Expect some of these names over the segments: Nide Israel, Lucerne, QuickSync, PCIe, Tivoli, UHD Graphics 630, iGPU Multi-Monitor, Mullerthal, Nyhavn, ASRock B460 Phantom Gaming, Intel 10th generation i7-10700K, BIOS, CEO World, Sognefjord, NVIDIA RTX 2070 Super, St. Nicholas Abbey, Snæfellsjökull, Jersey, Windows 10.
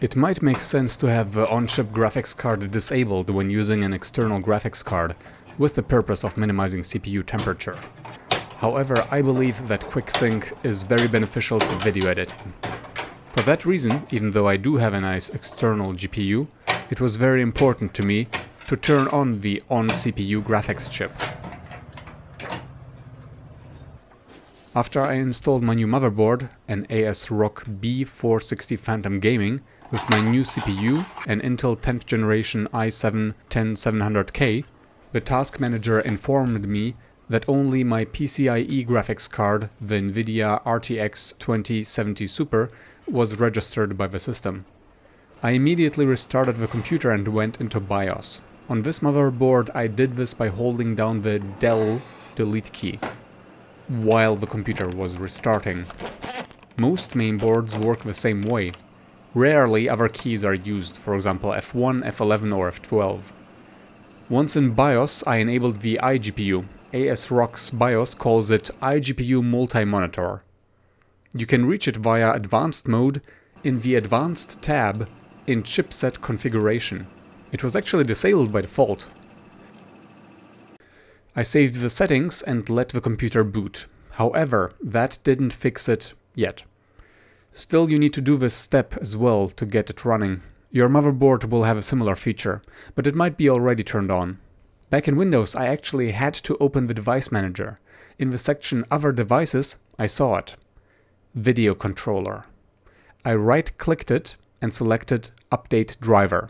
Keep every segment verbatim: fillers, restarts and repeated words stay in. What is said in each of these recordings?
It might make sense to have the on-chip graphics card disabled when using an external graphics card, with the purpose of minimizing C P U temperature. However, I believe that QuickSync is very beneficial for video editing. For that reason, even though I do have a nice external G P U, it was very important to me to turn on the on-C P U graphics chip. After I installed my new motherboard, an ASRock B four sixty Phantom Gaming, with my new C P U, an Intel tenth generation i seven ten seven hundred K, the task manager informed me that only my PCIe graphics card, the NVIDIA R T X twenty seventy Super, was registered by the system. I immediately restarted the computer and went into BIOS. On this motherboard, I did this by holding down the Del delete key while the computer was restarting. Most mainboards work the same way. Rarely other keys are used, for example F one, F eleven or F twelve. Once in BIOS, I enabled the iGPU. ASRock's BIOS calls it iGPU Multi-Monitor. You can reach it via Advanced mode in the Advanced tab in Chipset Configuration. It was actually disabled by default. I saved the settings and let the computer boot. However, that didn't fix it yet. Still, you need to do this step as well to get it running. Your motherboard will have a similar feature, but it might be already turned on. Back in Windows, I actually had to open the Device Manager. In the section Other Devices, I saw it. Video Controller. I right-clicked it and selected Update Driver.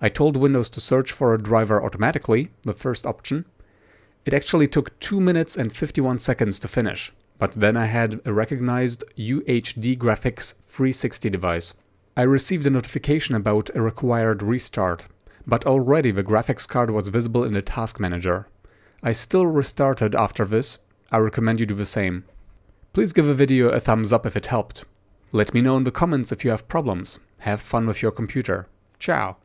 I told Windows to search for a driver automatically, the first option. It actually took two minutes and fifty-one seconds to finish, but then I had a recognized U H D Graphics three sixty device. I received a notification about a required restart, but already the graphics card was visible in the task manager. I still restarted after this. I recommend you do the same. Please give the video a thumbs up if it helped. Let me know in the comments if you have problems. Have fun with your computer. Ciao!